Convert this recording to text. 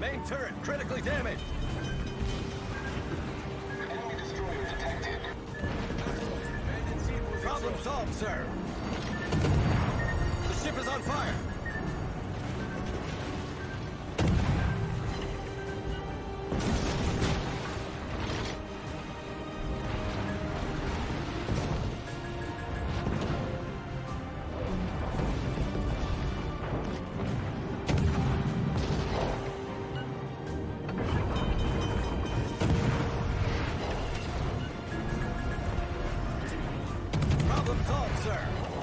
Main turret critically damaged. Enemy destroyer detected. Problem solved, sir. The ship is on fire. Problem solved, sir.